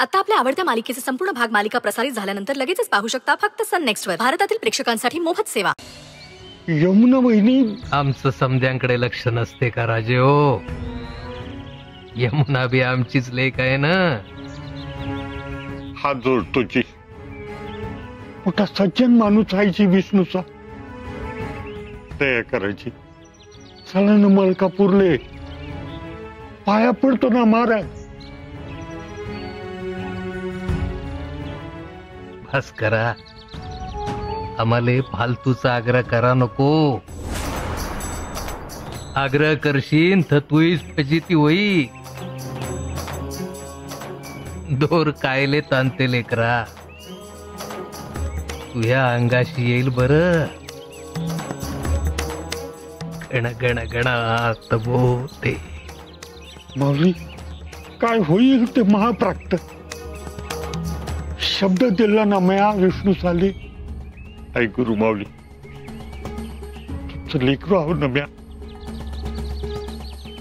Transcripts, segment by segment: आता आपल्या आवडत्या मालिकेचे संपूर्ण भाग मालिका प्रसारित झाल्यानंतर लगेचच पाहू शकता फक्त सन नेक्स्ट वर. भारतातील प्रेक्षकांसाठी मोफत सेवा. यमुना बहिणी आमचं समध्यांकडे लक्ष नसते का राजे हो? यमुना बी आमचीच लेक आहे ना. हात जोडतो जी, मोठा सज्जन माणूस आहे जी विष्णूचा, दया करायची. चला ना मलकापूरले, पाया पडतो ना महाराज. बस करा, आम्हाला फालतूचा आग्रह करा नको. आग्रह करशील तर तुझीच फजिती होई. दोर कायले ताणते लेकरा, तुझ्या अंगाशी येईल बर. गण गण गणात बोते. माऊली काय होईल ते महाप्राक्त शब्द दिला ना मया विष्णू साली. आई गुरु माऊली, तुमचं लेकरू आहो ना म्या.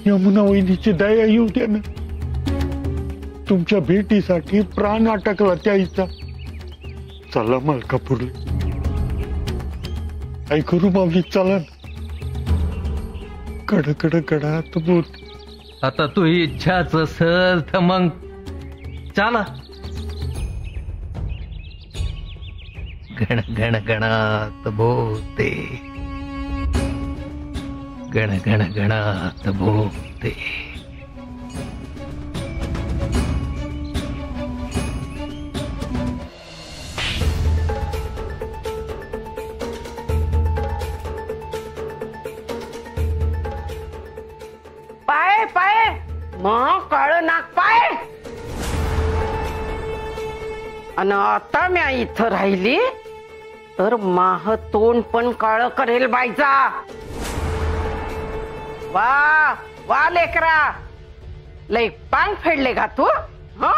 यमुना वहिनीची दया येऊ द्या ना. तुमच्या भेटीसाठी प्राण अटकला त्या आईचा. चला मलकापूरला, आई गुरु माऊली चला ना. कड कड कडा तू. आता तू इच्छाच असल तर मग चला. गण गण गणात बोलते, गण गण गणात बोलते. पाय पाय मग काळ नाक पाय. आणि आता म्या इथं राहिली तर माह तोंड पण काळ करेल बायचा. वा वा लेकरा, लय पांग फेडले का तू? हा,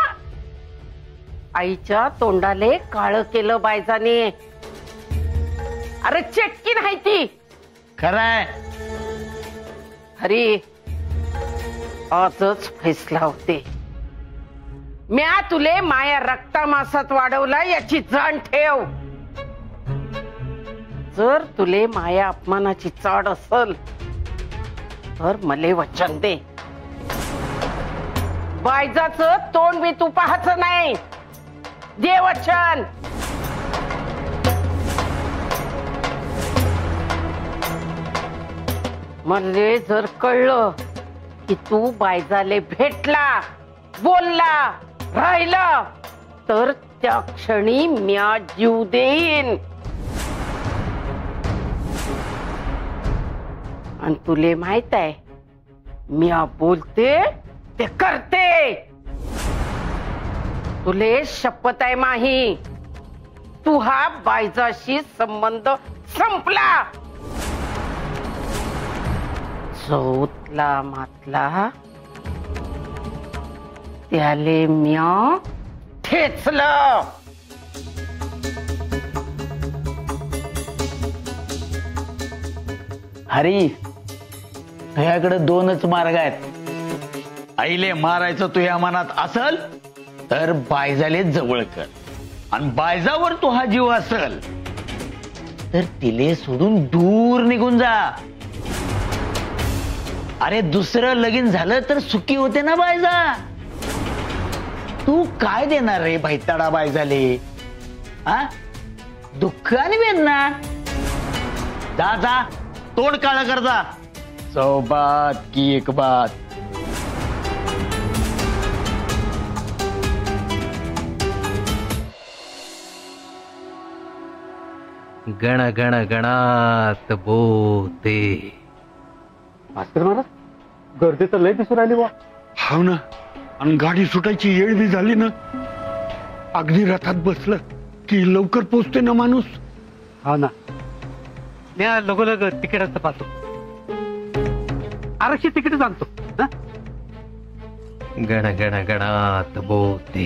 आईच्या तोंडाले काळ केलं बायजाने. अरे चटकी नाही ती. खरंय हरी, आजच फैसला होते. म्या तुले माया रक्ता मासात वाढवला याची जाण ठेव. जर तुले माया अपमानाची चाड असल तर मले वचन दे. बायजाचं तोंड बी तू पाहायचं नाही. दे वचन. मले जर कळलं की तू बायजाले भेटला, बोलला, राहिला तर त्या क्षणी म्या जीव देईन. आणि तुले माहित आहे म्या बोलते ते करते. तुले शपथ आहे माही, तू हा बायजाशी संबंध संपला. चौथला मातला त्याले म्या ठेचलं. हरी, तुझ्याकडे दोनच मार्ग आहेत. आईले मारायचं तुझ्या मनात असल तर बायजाले जवळ कर, आणि बायजावर तू हा जीव असल तर तिले सोडून दूर निघून जा. अरे दुसरं लगीन झालं तर सुखी होते ना बायजा. तू काय देणार रे भैताडा बायजाले? हा, दुःखाने वेदना. जा जा, तोंड काळा करता. सौ बात की एक बात. गण गण गणात बोलते. मास्तर महाराज, गर्दी तर लय दिसून राहिली बा. हाव ना, आणि गाडी सुटायची येळ बी झाली ना. अगदी रथात बसलं की लवकर पोचते ना माणूस. हा ना, मी लगोलग तिकीटाचं पाहतो, आरक्षित तिकीट सांगतो. गण गण गणात बोलते.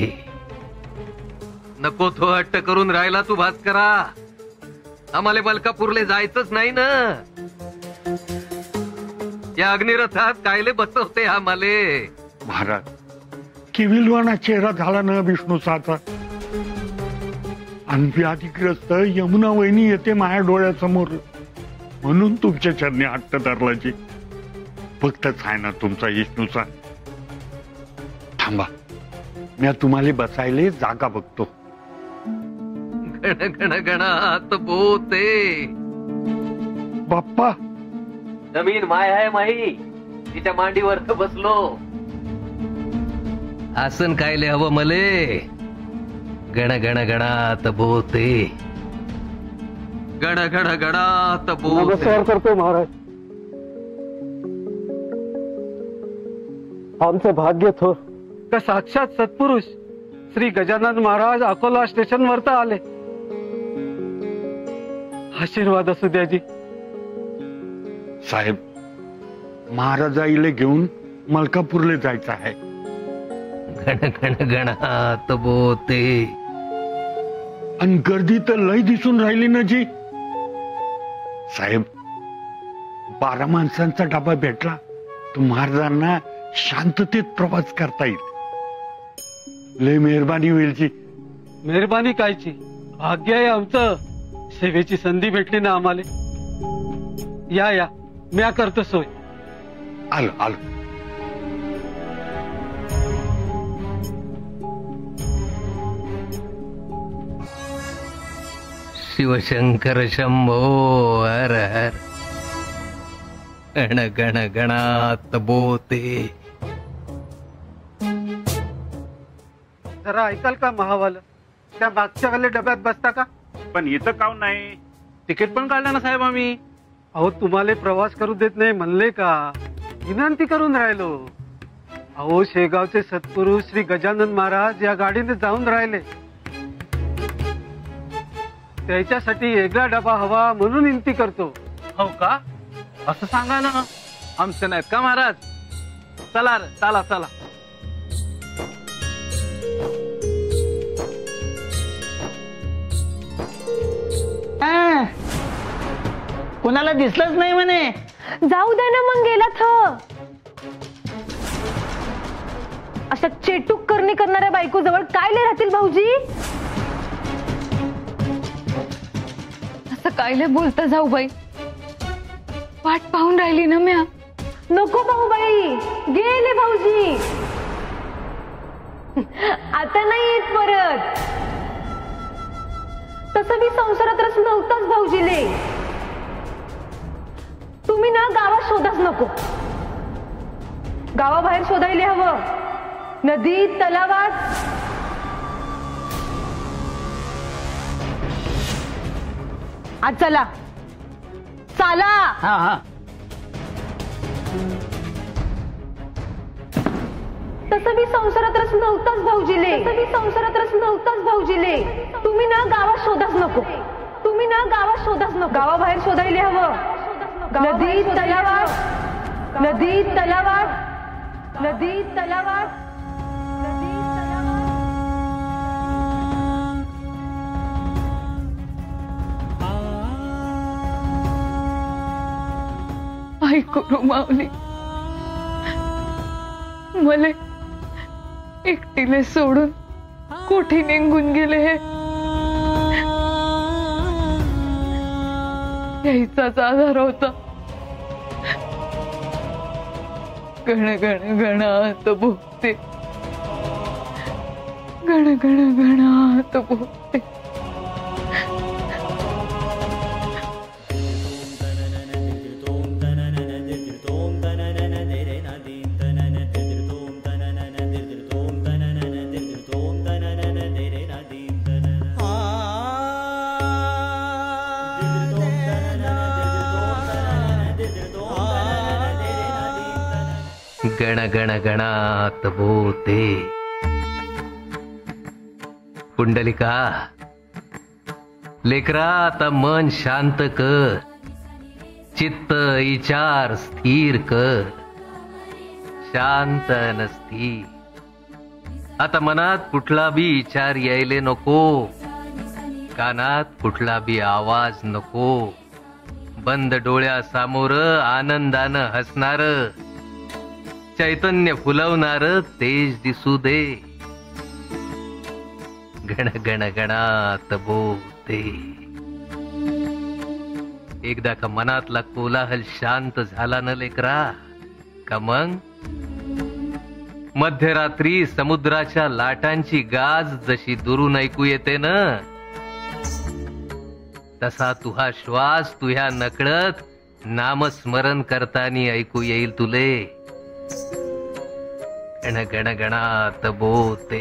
नको तो हट्ट करून राहिला तू भास्करा. आम्हाला मलकापूरला जायचंच नाही ना. या अग्निरथात कायले बसवते आम्हाला? महाराज, कि विल्वाना चेहरा झाला ना विष्णूचा आता. अनव्याधिग्रस्त यमुना वहिनी येते माया डोळ्यासमोर, म्हणून तुमच्या चरणी हट्ट धरलाची. फक्तच आहे ना तुमचा विष्णूचा. थांबा, मी तुम्हाला बसायला जागा बघतो. गण गण गणात बोते बाप्पा. जमीन माय आहे माई, तिच्या मांडीवर बसलो. आसन कायले हवं मले. गण गण गणात बोते. गण गण गणात बोते. करतो महाराज, आमचं भाग्य थोर का साक्षात सत्पुरुष श्री गजानन महाराज अकोला स्टेशन वरता आले. आशीर्वाद असू द्याजी साहेब. महाराजाईले घेऊन मलकापूरला जायचं आहे. गण गण गणात बोते. आणि गर्दी तर लय दिसून राहिली ना जी साहेब. 12 माणसांचा डबा भेटला तर महाराजांना शांततेत प्रवास करता येईल. लय मेहरबानी होईल जी. मेहरबानी कायची, भाग्य आहे आमचं. सेवेची संधी भेटली ना आम्हाला. या या, म्या करतो सोय. आलो आलो. शिवशंकर शंभो हर हर. गण गण गणात बोते. जरा ऐकाल का महावाल, त्या मागच्या वाले डब्यात बसता का? पण इथं काऊन नाही? तिकीट पण काढलं ना साहेब आम्ही. अहो तुम्हाला प्रवास करू देत नाही म्हणले का? विनंती करून राहिलो. अहो शेगावचे सत्पुरुष श्री गजानन महाराज या गाडीने जाऊन राहिले. त्याच्यासाठी एकदा डबा हवा म्हणून विनंती करतो. हो का? असं सांगा ना. आमचं नाहीत का महाराज? चला रे, चला चला. कोणाला दिसलंच नाही म्हणे. जाऊ दे ना, मग गेला अशा चेटूक करणी करणाऱ्या बायको जवळ काय राहतील भाऊजी? कायले बोलता जाऊ बाई, वाट पाहून राहिली ना म्या. नको पाहू बाई, गेले भाऊजी. आता नाही येत परत. तसं मी संसारात रस नव्हताच भाऊजीले. तुम्ही ना गावात शोधाच नको. गावाबाहेर शोधायला हवं. नदी तलावात. आज चला चला. हा हा, तसं मी संसारात रस नव्हताच भाऊजीले. तुम्ही ना गावात शोधाच नको. गावाबाहेर शोधायला हवं. नदी तलावात. माऊली, मला एकटीले सोडून कोठे निघून गेले हे. त्याचाच आधार होता. गण गण गणात बोलते. गण गण गणात बोलते. गण गण गणात बोते. पुंडलिका लेकरा, आता मन शांत कर. चित्त विचार स्थिर कर. शांत न स्थिर. आता मनात कुठला बी विचार यायले नको. कानात कुठला बी आवाज नको. बंद डोळ्या सामोर आनंदानं हसणार. चैतन्य फुलवणारं तेज दिसू दे. गण गण गणात बोलते. एकदा का मनातला कोलाहल शांत झाला न लेकरा का मग मध्यरात्री समुद्राच्या लाटांची गाज जशी दुरून ऐकू येते ना, तसा तुहा श्वास तुह्या नकळत नामस्मरण करतानी ऐकू येईल तुले. गण गण गणात बोलते.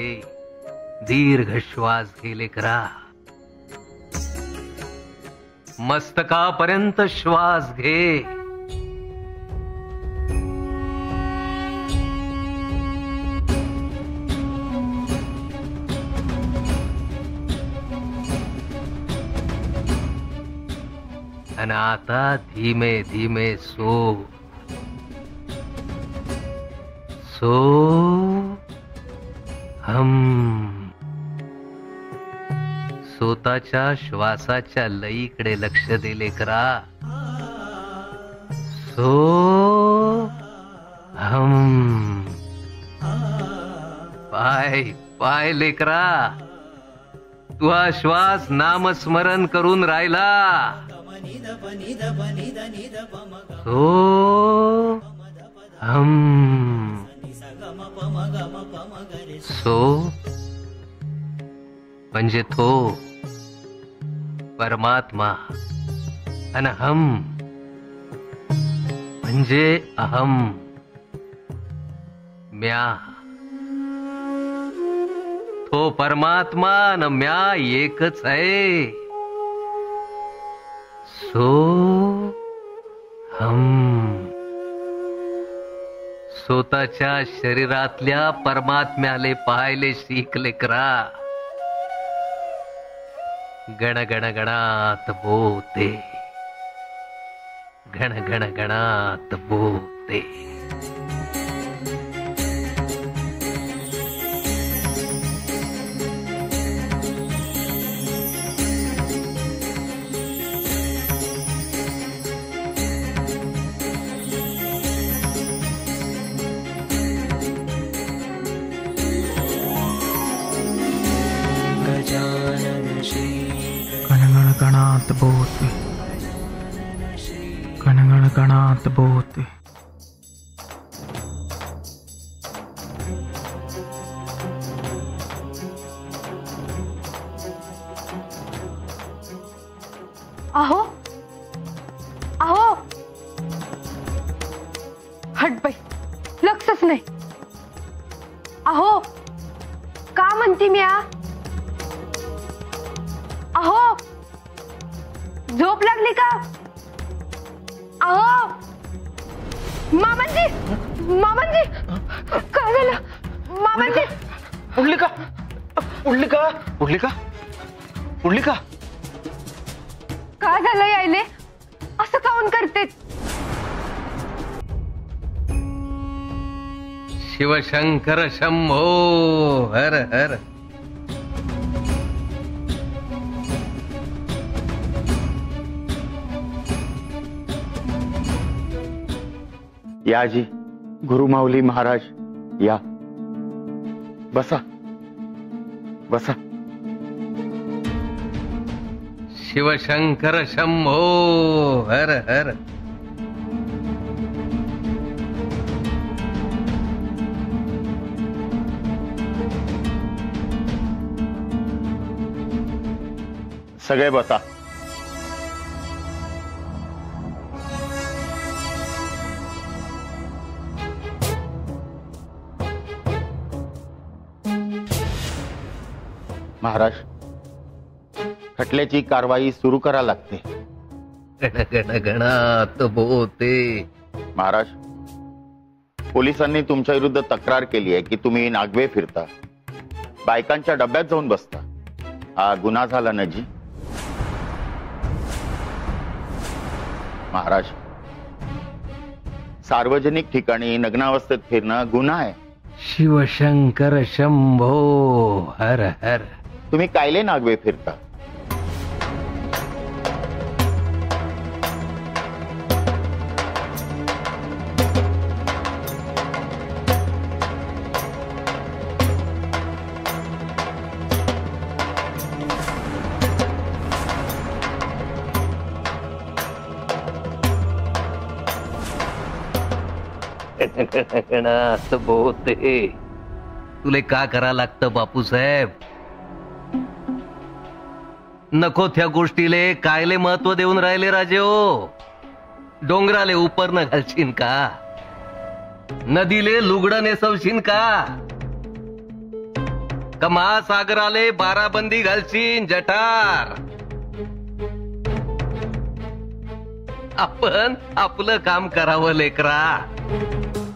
दीर्घ श्वास घे लेकरा, मस्तकापर्यंत श्वास घे. आणि आता धीमे धीमे सो सो हम स्वतःच्या श्वासाच्या लयीकडे लक्ष दे लेकरा. सो हम पाय पाय लेकरा, तुझा श्वास नामस्मरण करून राहिला. सो हम सो म्हणजे थो परमात्मा आणि हम म्हणजे अहम म्या. थो परमात्मा न म्या एकच आहे. सो हम स्वतःच्या शरीरातल्या परमात्म्याले पाहायले शिक लेकरा. गण गण गणात बोलते. गण गण गणात बोलते. गणात बोलते. गणगण गणात बोलते. आहो आहो हट बाई, लक्षच नाही. आहो का म्हणती मी. आहो झोप लागली का. अहो मामांजी, मामांजी काय झालं. मामांजी उडली का. उडली का. उडली का. उडली का. काय झालं यायले, असं काऊन करते. शिवशंकर शंभो हर हर. या जी गुरुमाऊली महाराज, या बसा बसा. शिवशंकर शंभो हर हर. सगळे बसा. महाराज, खटल्याची कारवाई सुरू करा लागते. गण गण गणात बोलते. महाराज, पोलिसांनी तुमच्या विरुद्ध तक्रार केली आहे की तुम्ही नागवे फिरता, बायकांच्या डब्यात जाऊन बसता. हा गुन्हा झाला ना जी. महाराज, सार्वजनिक ठिकाणी नग्नावस्थेत फिरणं गुन्हा आहे. शिवशंकर शंभो हर हर. तुम्ही कायले नागवे फिरता. तुले का करा लागत बापू साहेब? नको त्या गोष्टीले कायले महत्व देऊन राहिले राजे हो? डोंगराले उपर न घालशीन का? नदीले लुगडं नेसवशीन का? महासागराले बाराबंदी घालशीन जठार? आपण आपलं काम करावं लेकरा.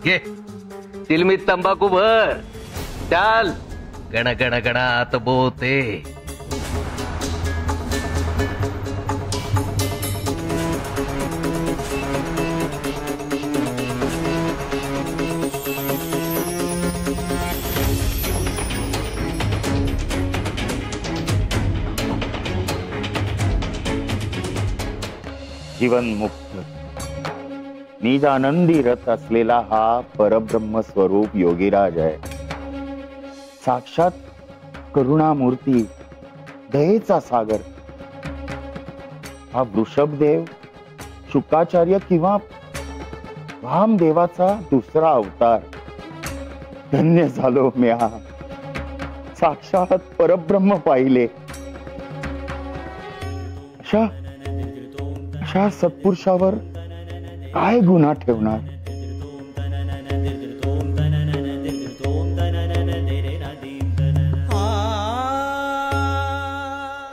घे तिलमीत तंबाखू भर, चाल गण गण गणात बोते. जीवन मुक्त निज आनंदी रथ असलेला हा परब्रह्म स्वरूप योगीराज आहे. साक्षात करुणामूर्ती, दयेचा सागर. हा वृषभदेव शुकाचार्य किंवा वामदेवाचा दुसरा अवतार. धन्य झालो म्या, साक्षात परब्रह्म पाहिले. अशा अशा सत्पुरुषावर काय गुन्हा ठेवणार?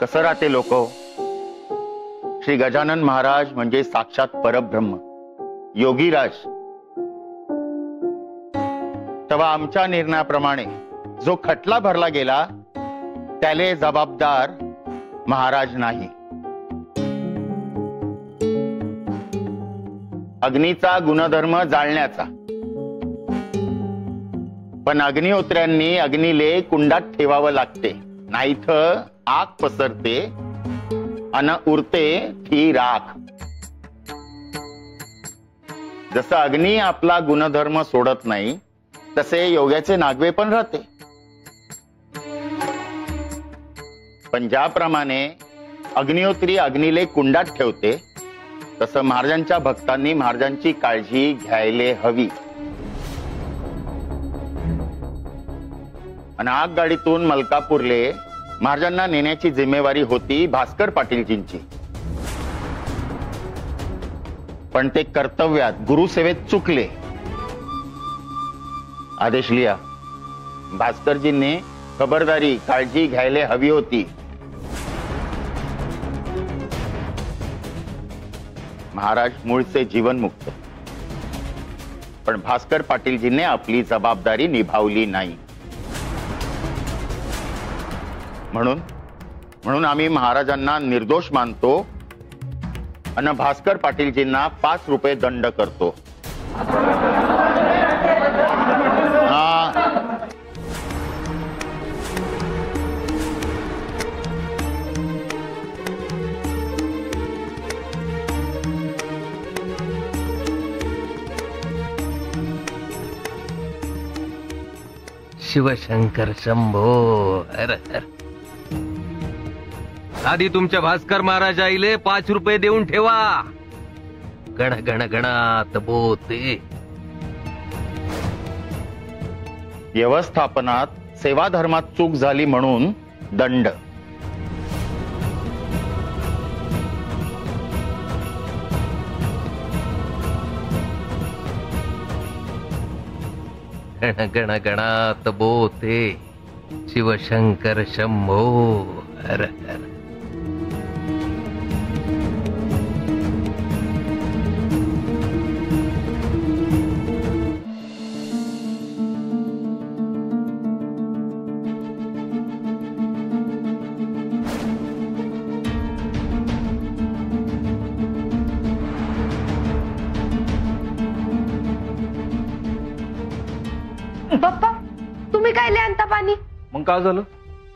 कसं राहते लोक? श्री गजानन महाराज म्हणजे साक्षात परब्रह्म योगीराज. तेव्हा आमच्या निर्णयाप्रमाणे जो खटला भरला गेला त्याले जबाबदार महाराज नाही. अग्नीचा गुणधर्म जाळण्याचा, पण अग्निहोत्र्यांनी अग्नीले कुंडात ठेवावं लागते, नाहीत आग पसरते अन उरते ती राख. जसं अग्नी आपला गुणधर्म सोडत नाही तसे योगाचे नागवे पण राहते. पण ज्याप्रमाणे अग्निहोत्री अग्नीले कुंडात ठेवते तसं महाराजांच्या भक्तांनी महाराजांची काळजी घ्यायला हवी. आणि आगगाडीतून मलकापूरले महाराजांना नेण्याची जिम्मेवारी होती भास्कर पाटीलजींची. पण ते कर्तव्यात गुरुसेवेत चुकले. आदेश लिहा, भास्करजींनी खबरदारी काळजी घ्यायला हवी होती. महाराज मूळ से जीवन मुक्त, पण भास्कर पाटीलजींनी आपली जबाबदारी निभावली नाही. म्हणून आम्ही महाराजांना निर्दोष मानतो आणि भास्कर पाटीलजींना 5 रुपये दंड करतो. शिवशंकर शंभो हर हर. आधी तुमच्या भास्कर महाराज आईले 5 रुपये देऊन ठेवा. गण गण गणात बोते. व्यवस्थापनात सेवा धर्मात चूक झाली म्हणून दंड. गण गण गणात बोते. शिवशंकर शंभो हर हर.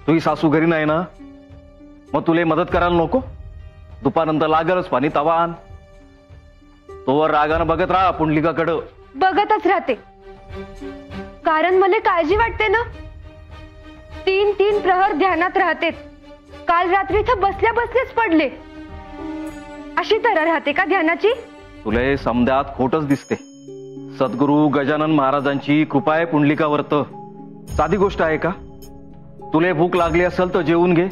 तुझी सासू घरी नाही ना, मग तुले मदत करायला नको? दुपारनंतर लागलच पाणी, तवा आण. तोवर रागानं बघत राहा पुंडलिकाकडं. बघतच राहते, कारण मला काळजी वाटते ना. 3 प्रहर ध्यानात राहते. काल रात्री इथं बसल्या बसलेच पडले. अशी तऱ्हा राहते का ध्यानाची? तुले समद्यात खोटच दिसते. सद्गुरु गजानन महाराजांची कृपा आहे पुंडलिकावर्त। साधी गोष्ट आहे का? तुले भूक लागली असेल तर जेवून घे।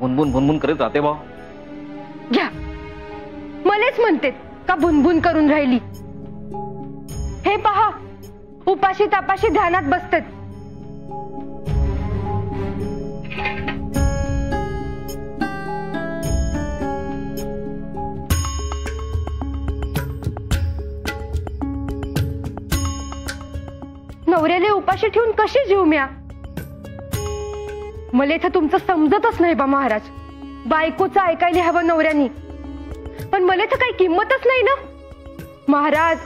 भुनभुन भुनभुन करत राहते भाऊ। घ्या, मलाच म्हणते का भुनभुन करून राहिली? हे पहा, उपाशी तापाशी ध्यानात बसतात। नवऱ्याले उपाशी ठेवून कशी जीव म्या? मला इथं तुमचं समजतच नाही बा महाराज। बायकोचं ऐकायला हवं नवऱ्यानी, पण मला इथं काही किंमतच नाही ना महाराज।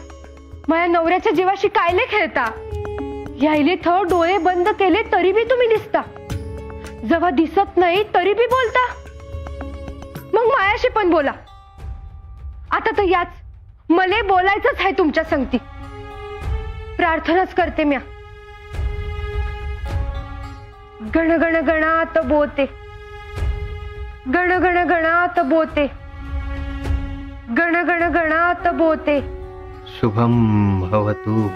माझ्या नवऱ्याच्या जीवाशी कायले खेळता? यायले थर डोळे बंद केले तरी बी तुम्ही दिसता, जेव्हा दिसत नाही तरी बी बोलता, मग मायाशी पण बोला। आता तर याच मला बोलायचंच आहे तुमच्या संगती। प्रार्थनाच करते म्या, गण गण गणात बोते, गण गण गणात बोते, गण गण गणात बोते। शुभम भवतु।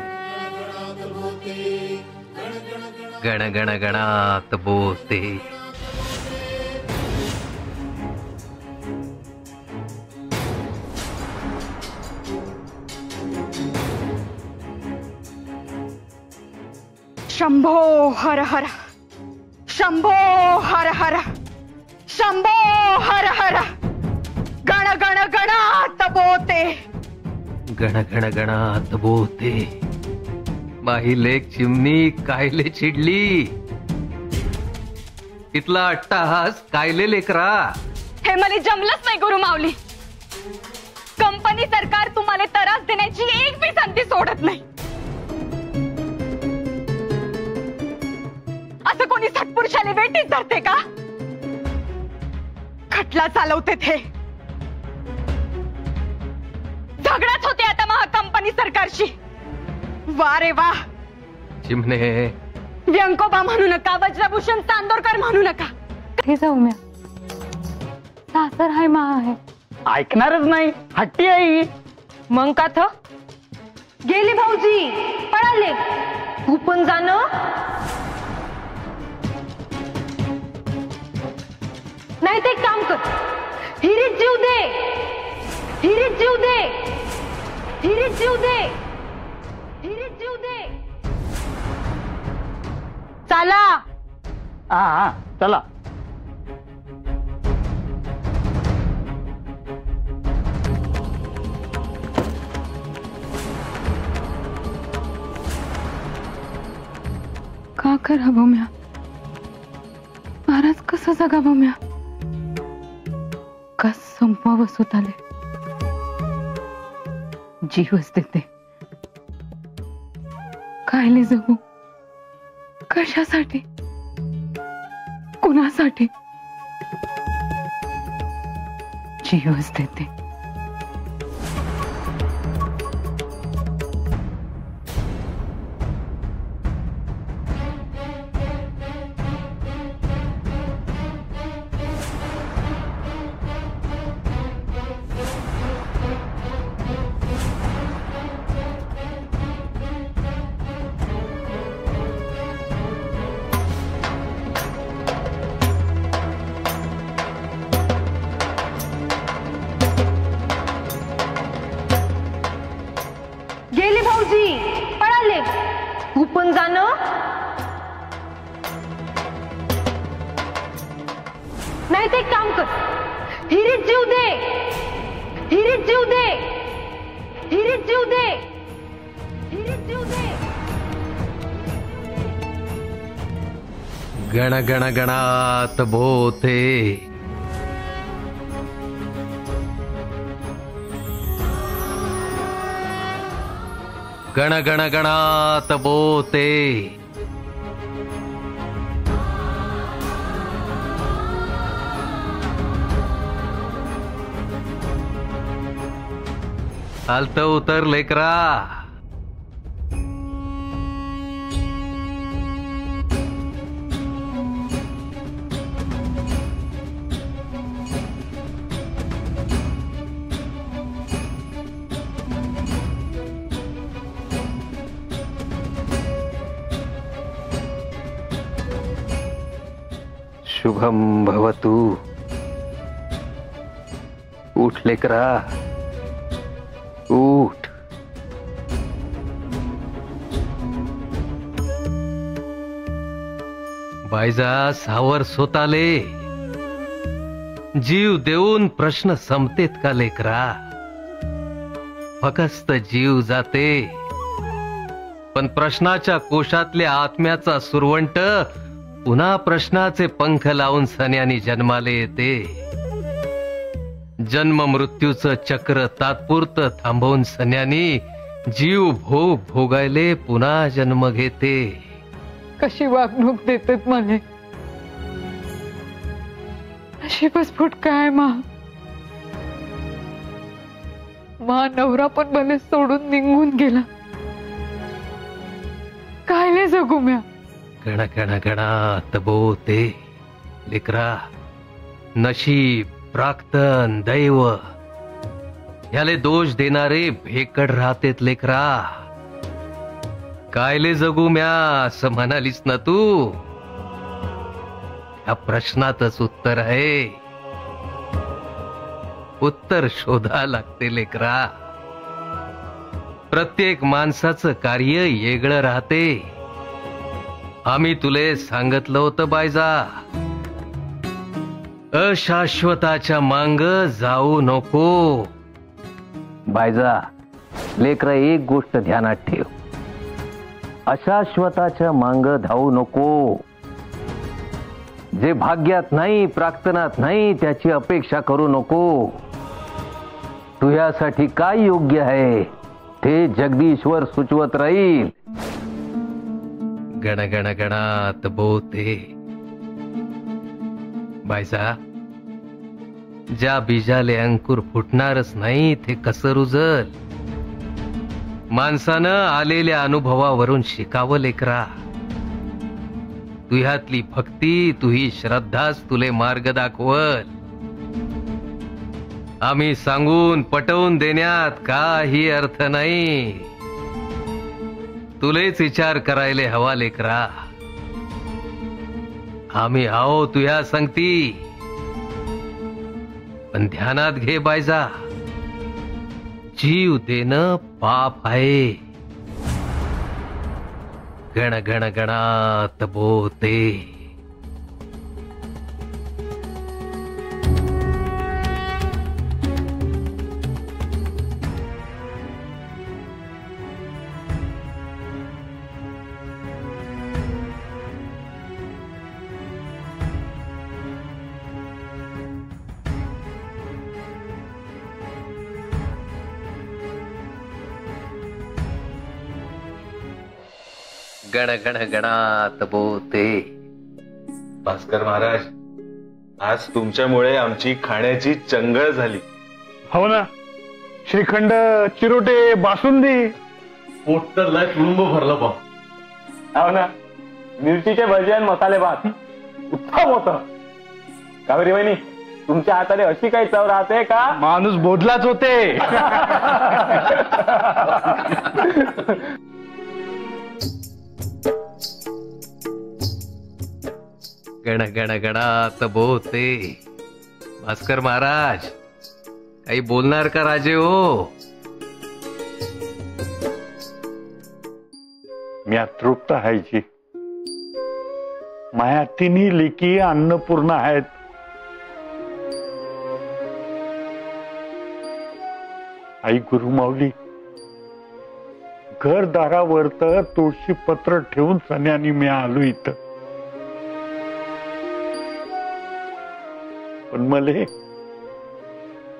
गण गण गणात बोते। शंभो हर हर, शंभो हर हर, शंभो हर हर, गण गण गणात बोते, गण गण गणात बोते। माहिले चिमणी कायले चिडली? इतला अट्टाहास कायले लेकरा? हे मला जमलंच नाही गुरु माऊली। कंपनी सरकार तुम्हाला त्रास देण्याची एक बी संधी सोडत नाही। असं कोणी सत्पुरुषाला वेटीस धरते का? खटला चालवते थे, झगडाच होते आता महा कंपनी सरकारशी। वा रे वा। चिमणे, व्यंकोबा म्हणू नका, वज्रभूषण चांदोरकर म्हणू नका। हे जाऊ म्या, सासर हाय मा आहे, ऐकणारच नाही, हट्टी आहे। मग का थ गेली भाऊजी, पळाले भूपून जाणं। नाही ते काम कर, हिरीत जीव दे, हिरीत जीव दे, हिरीत जीव दे, हिरीत जीव दे। चला। हा हा चला। का कर हवं म्या? महाराज कसं जगावं म्या? का संपवावं स्वतःले? जीवच देते, कायले जगू? कशासाठी? कुणासाठी? जीवच देते। गण गण गणात बोते। गण गण गणात बोते। आलत उतर लेकरा। शुभम भवतु। उठ लेकरा, उठ। बायजा सावर स्वतःले जीव देऊन प्रश्न संपतेत का लेकरा? फकस्त जीव जाते, पण प्रश्नाच्या कोशातल्या आत्म्याचा सुरवंट पुन्हा प्रश्नाचे पंख लावून सन्यानी जन्माले येते। जन्म मृत्यूचं चक्र तात्पुरतं थांबवून सन्यानी जीव भोग भोगायले पुन्हा जन्म घेते। कशी वागणूक देतात मला, अशी बसफूट काय मा। मा नवरा पण मला सोडून निघून गेला, कायले जगू म्या। गणा गणा गणा तबोते लेकरा, नशीब, प्राक्तन, दैव याले दोष देणारे भेकड राहतेत लेकरा। कायले जगू म्या असं म्हणालीस ना तू, या प्रश्नातच उत्तर आहे। उत्तर शोधा लागते लेकरा। प्रत्येक माणसाचं कार्य वेगळं राहते। आम्ही तुले सांगितलं होतं बायजा, अशाश्वताच्या मांग जाऊ नको। बायजा लेकरा, एक गोष्ट ध्यानात ठेव, अशाश्वताच्या मांग धावू नको। जे भाग्यात नाही, प्राक्तनात नाही, त्याची अपेक्षा करू नको। तुझ्यासाठी काय योग्य आहे ते जगदीश्वर सुचवत राहील। गण गण गणात बोते। बायसा, ज्या बीजाले अंकुर फुटणारच नाही ते कसं रुजल? माणसानं आलेल्या अनुभवावरून शिकावं लेकरा। तुह्यातली भक्ती, तुही श्रद्धाच तुले मार्ग दाखवल। आम्ही सांगून पटवून देण्यात काही अर्थ नाही। तुलेच विचार करायला हवा लेकरा। आम्ही आओ तुझ्या संगती, पण ध्यानात घे बायजा, जीव देणं पाप आहे। गण गण गणात बोते। गण गण गणात बोते। भास्कर महाराज, आज तुमच्यामुळे आमची खाण्याची चंगळ झाली। हो ना, श्रीखंड, चिरोटे, बासुंदी, पोट तर लय तुडुंब भरलं बा। हो ना, मिरचीचे भजी आणि मसाले भात उत्तम होता। कावेरी वहिनी, तुमच्या हाताने अशी काही चव राहते का? माणूस बोधलाच होते। गण गण गणात बोते। भास्कर महाराज, काही बोलणार का राजे हो? मी तृप्त आहे जी। माझ्या तिन्ही लेकी अन्नपूर्ण आहेत। आई गुरुमाऊली, घरदारावर तर तुळशी पत्र ठेवून सन्यानी मी आलो इथं, पण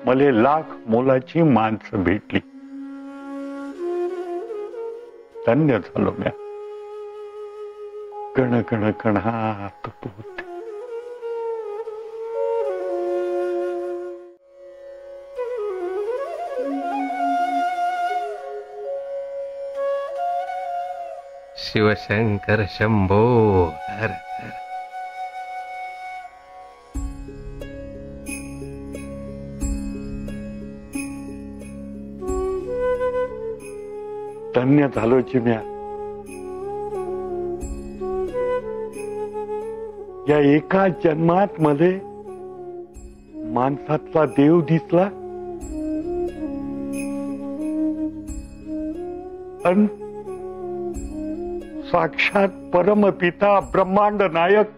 मले लाख मोलाची माणसं भेटली। धन्य झालो म्या। कण कण कणात बोते। शिवशंकर शंभो हर हर। धन्य झालो चिम्या, या एका जन्मात मले माणसातला देव दिसला अन साक्षात परमपिता ब्रह्मांड नायक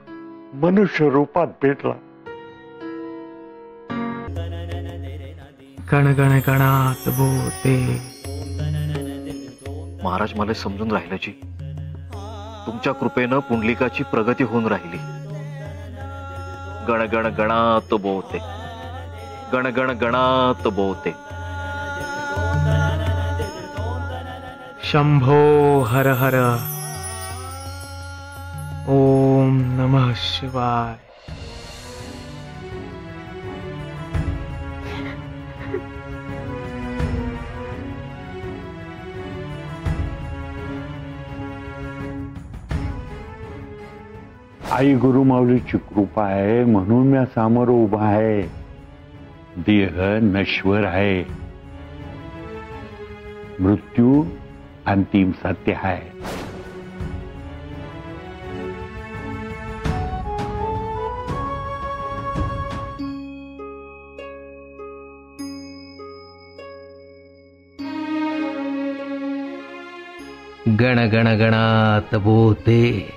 मनुष्य रूपात भेटला। गण गण गणात बोते महाराज मला समजून राहिलं जी। तुमच्या कृपेनं पुंडलिकाची प्रगती होऊन राहिली। गण गण गणात बोते, गण गण गणात बोते। शंभो हर हर ओम नमः शिवाय। आई गुरु माऊलीची कृपा आहे म्हणून मी समोर उभा आहे। देह नश्वर आहे, मृत्यू अंतिम सत्य है। गण गण गणात बोते।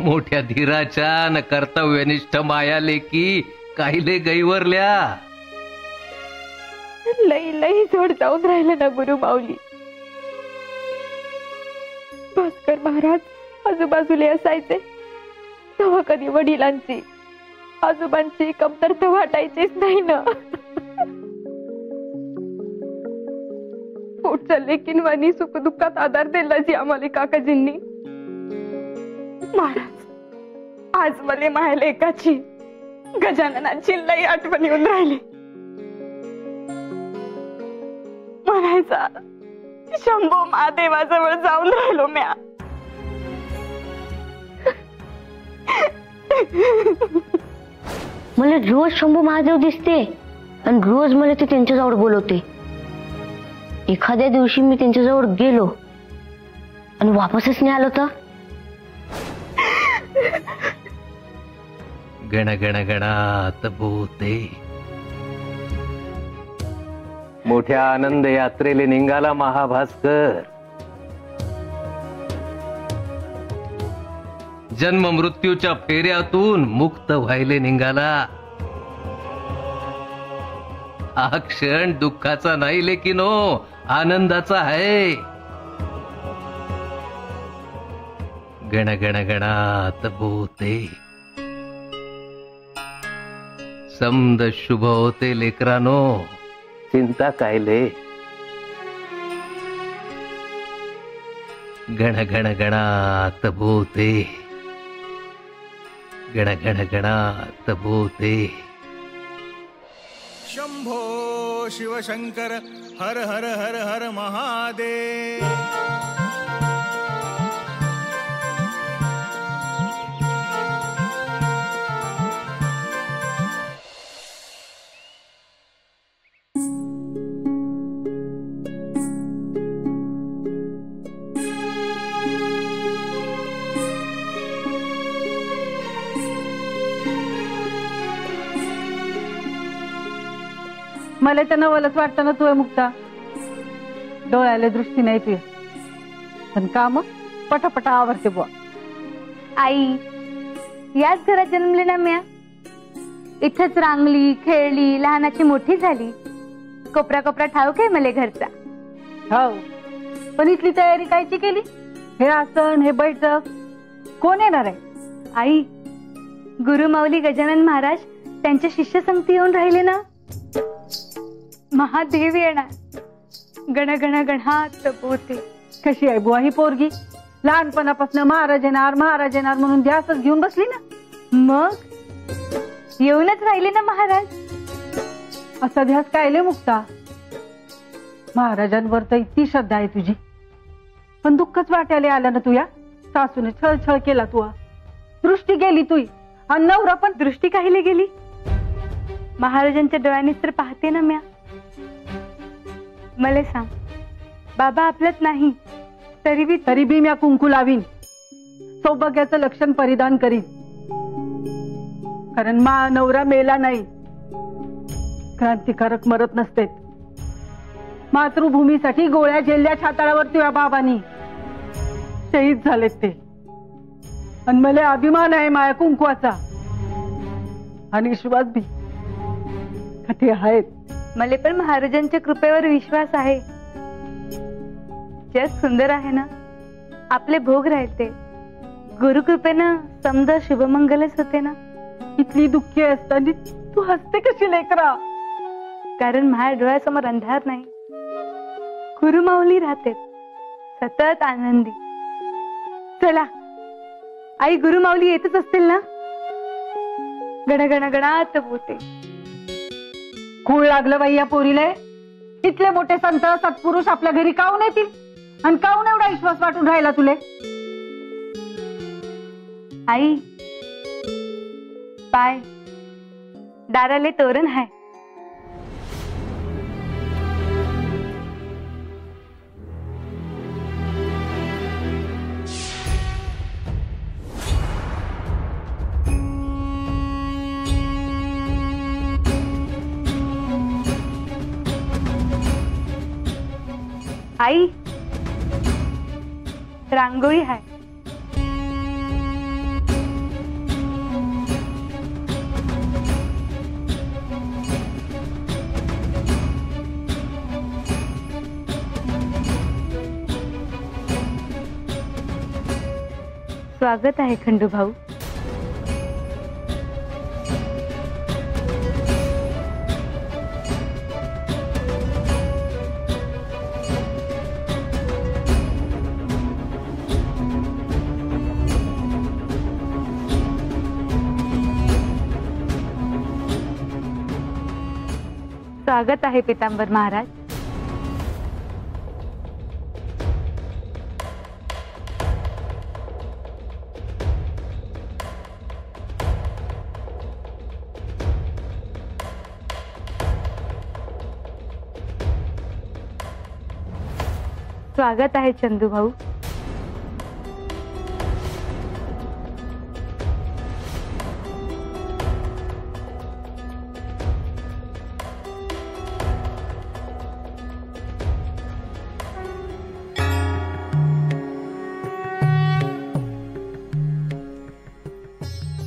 मोठ्या धीराच्या न कर्तव्यनिष्ठ माया लेकी काहीले गैवरल्या। लई लई जोड जाऊन राहिलं ना गुरु माऊली। भास्कर महाराज आजूबाजूला असायचे तेव्हा कधी वडिलांची आजोबांची कमतरता वाटायचीच नाही ना। पुढच्या लेकींवानी सुखदुःखात आधार दिला जी आम्हाला काकाजींनी। महाराज आज मले माझ्या लेकाची गजाननाची लई आठवण येऊन राहिली। म्हणायचा शंभो महादेवाजवळ जाऊन राहिलो म्या। मला रोज शंभू महादेव दिसते आणि रोज मला ते त्यांच्याजवळ बोलवते। एखाद्या दिवशी मी त्यांच्याजवळ गेलो आणि वापसच नाही आलो तर। गण गण गणात बोते। मोठ्या आनंद यात्रेले निघाला महाभास्कर। जन्म मृत्यूच्या फेऱ्यातून मुक्त व्हायले निघाला। हा क्षण दुःखाचा नाही लेकिनो आनंदाचा आहे। गण गण गणात बोते। समद शुभ होते लेकरानो। चिंता कायले। गण गण गणात बोते, गण गण गणात बोते। शंभो शिवशंकर हर हर हर हर महादेव। मला तर नवलच वाटतं ना तू मुक्ता। डोळ्याला दृष्टी नाही ती पण काम पटापटा आवरते बुवा। आई याच घरात जन्मले ना म्या। इथंच रांगली खेळली लहानाची मोठी झाली। कोपरा कोपरा ठाऊक आहे मला घरचा। हो पण इथली तयारी कायची केली? हे आसन हे बैठक कोण येणार आहे? आई गुरुमाऊली गजानन महाराज त्यांच्या शिष्य संगती येऊन राहिले ना। महादेव येणार। गण गण गणात बोते। कशी आहे बुवा ही पोरगी? लहानपणापासून महाराज येणार म्हणून ध्यासच घेऊन बसली ना। मग येऊनच राहिले ना महाराज। असा ध्यास कायले मुक्ता? महाराजांवर तर इतकी श्रद्धा आहे तुझी पण दुःखच वाट्याला आलं ना तुया। सासूने छळछळ केला तुला, दृष्टी गेली तुझी आणि नवरा पण। दृष्टी काहीले गेली? महाराजांच्या डोळ्यानेच तर पाहते ना म्या। मला सांग बाबा आपलंच नाही तरी भी मी कुंकू लावीन सौभाग्याचं लक्षण परिधान करीत, कारण मा नवरा मेला नाही, क्रांतिकारक मरत नसते। मातृभूमीसाठी गोळ्या झेलल्या छाताळावर तुझ्या बाबांनी, शहीद झालेत ते। आणि मला अभिमान आहे माया कुंकवाचा आणि विश्वास भी ते आहेत। मला पण महाराजांच्या कृपेवर विश्वास आहे। जग सुंदर आहे ना, आपले भोग राहते, गुरु कृपेनं समजा शुभमंगलच होते ना। इतली दुःखी असताना तू हसते कशी लेकरा? कारण माझ्या डोळ्यासमोर अंधार नाही, गुरुमाऊली राहते सतत आनंदी। चला आई, गुरुमाऊली येतच असतील ना? गणगणगणात होते। खूळ लागलं बाई या पोरीला। इतले मोठे संत सत्पुरुष आपल्या घरी काऊन येतील आणि काऊन एवढा विश्वास वाटून राहिला तुले? आई बाय, दाराले तोरण आहे। आई रांगोळी है। स्वागत है खंडू भाऊ। स्वागत आहे पितांबर महाराज। स्वागत आहे चंदू भाऊ।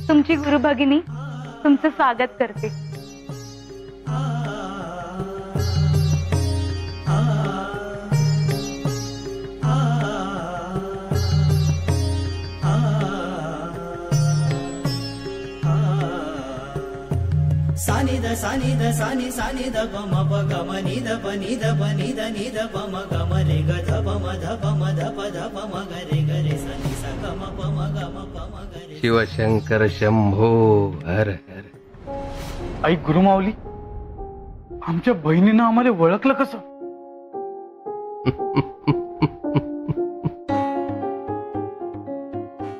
तुमची गुरु भगिनी तुमचं स्वागत करते। सानिध सानिध सानि सानिध गम गम निध निध निध निध पम गम रे ग धम धप धप मग रे ग रे सनि स गम पम गम पम ग रे। शिवशंकर शंभो हर हर। आई गुरुमाऊली, आमच्या बहिणीनं आम्हाला ओळखलं कसं?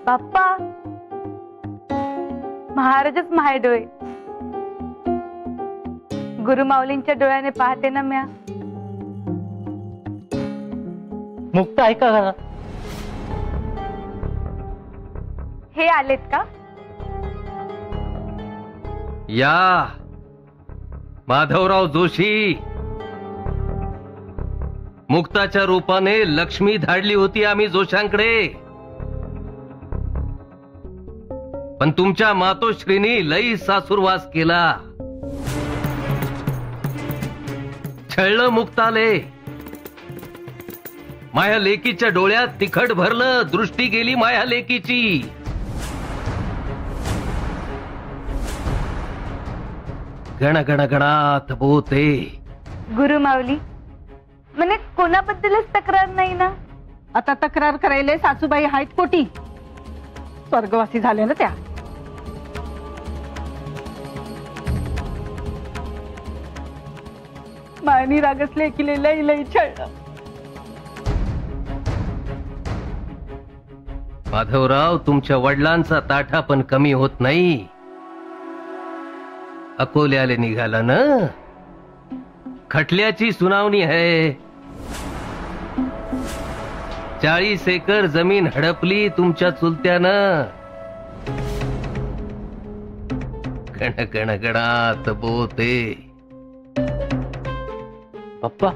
बाप्पा महाराजच माय डोळे, गुरुमाऊलींच्या डोळ्याने पाहते ना म्या। मुक्त ऐका घरा, हे आलेत का? या माधवराव जोशी, मुक्ताच्या रूपाने लक्ष्मी धाडली होती आम्ही जोशांकडे, पण तुमच्या मातोश्रीनी लई सासूरवास केला, छळलं मुक्ताले, माया लेकीच्या डोळ्यात तिखट भरलं, दृष्टी गेली माया लेकीची। गणगणगणात बोते। गुरुमाऊली म्हणे कोणाबद्दलच तक्रार नाही ना? आता तक्रार करायला सासूबाई आहेत कोटी, स्वर्गवासी झाले ना त्या। मायनी रागसले की लई लई छळलं। माधवराव, तुमच्या वडिलांचा ताठा पण कमी होत नाही। अकोल्याले निघाला ना, खटल्याची सुनावणी आहे। 40 एकर जमीन हडपली तुमच्या चुलत्यानं. गणगणात बोते. पप्पा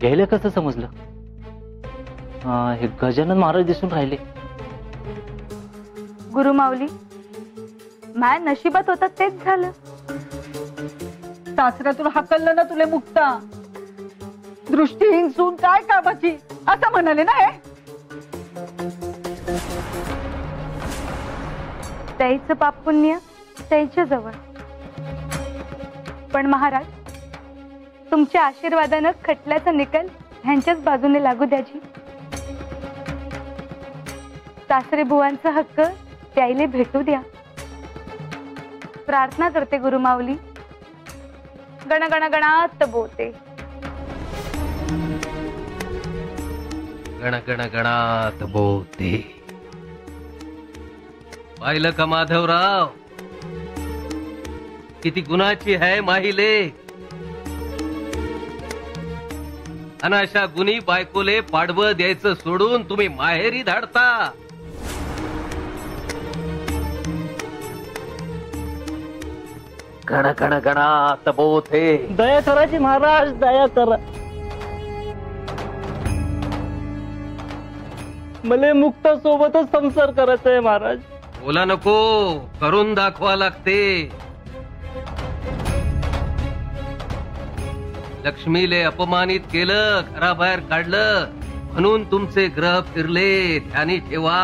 घ्यायला कसं समजलं? हे गजानन महाराज दिसून राहिले. गुरुमाऊली माय नशिबात होता तेच झालं. सासऱ्यातून हाकललं ना तुले मुक्ता, दृष्टीहीन सून काय कामाची असं म्हणाले ना. हे त्याचं पाप पुण्य त्याच्या जवळ. पण महाराज तुमच्या आशीर्वादानं खटल्याचा निकाल ह्यांच्याच बाजूने लागू द्याजी. सासरे बुवांचा हक्क त्याईले भेटू द्या. प्रार्थना करते गुरुमाऊली. गणगणगणात बोते. गणगणगणात बोते. पाहिलं का माधवराव किती गुणाची है माहिले. अनाशा गुणी बायकोले पाडवं द्यायचं सोडून तुम्ही माहेरी धाडता. गण गण गणात बोते. दया कराची महाराज, दया करा. मले मुक्ता सोबतच संसार करायचा आहे महाराज. बोला नको, करून दाखवा लागते. लक्ष्मीले अपमानित केलं, घराबाहेर काढलं म्हणून तुमचे ग्रह फिरले. ध्यानी ठेवा.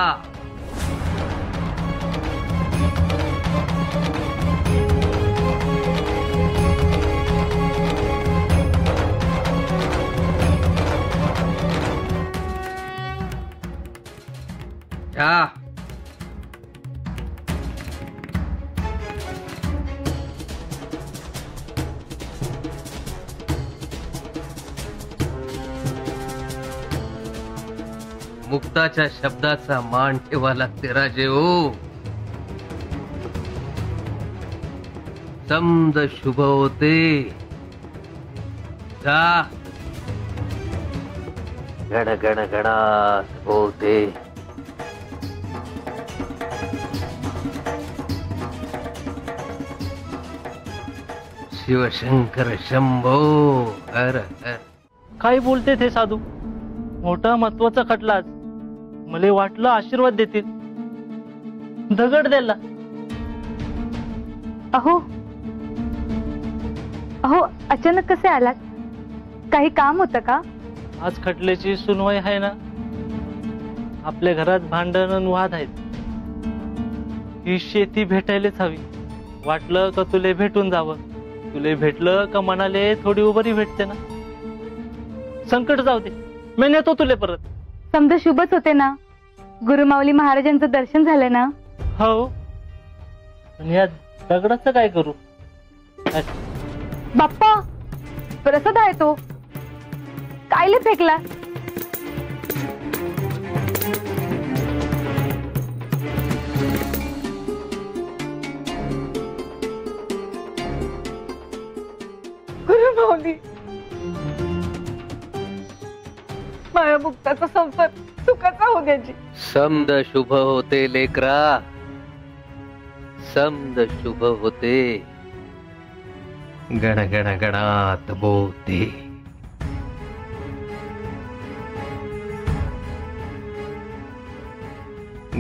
मुक्ताच्या शब्दाचा मान ठेवा लागते राजे. ओ समद शुभ होते. गण गण गणात होते. शिवशंकर शंभो हर हर. काय बोलते थे साधू. मोठा महत्वाचा खटलाच. मले वाटलं आशीर्वाद देतील, दगड दिला. अहो अहो अचानक कसे आलात? काही काम होतं का? आज खटल्याची सुनवाई आहे ना. आपल्या घरात भांडण वाद आहेत. ही शेती भेटायलाच हवी. वाटलं का तुले भेटून जावं. तुले भेटलं का मनाले थोडी उबरी भेटते ना. संकट जाऊ दे, मी नेतो तुले परत. समजा शुभच होते ना. गुरुमाऊली महाराजांचं दर्शन झालं ना. हो, पण या दगडाचं काय करू? बाप्पा प्रसाद आहे तो, कायले फेकला? माया मुक्ताचा संसार सुखाचा हो द्यायची. समद शुभ होते लेकरा, समद शुभ होते. गण गण गणात बोलते.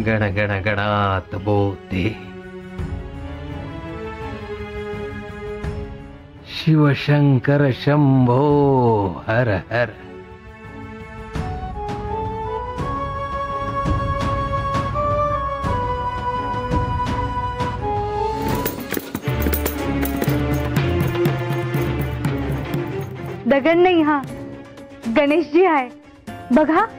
गण गण गणात बोलते. शिवशंकर शंभो हर हर. दगड नाही हा, गणेश जी आहे बघा.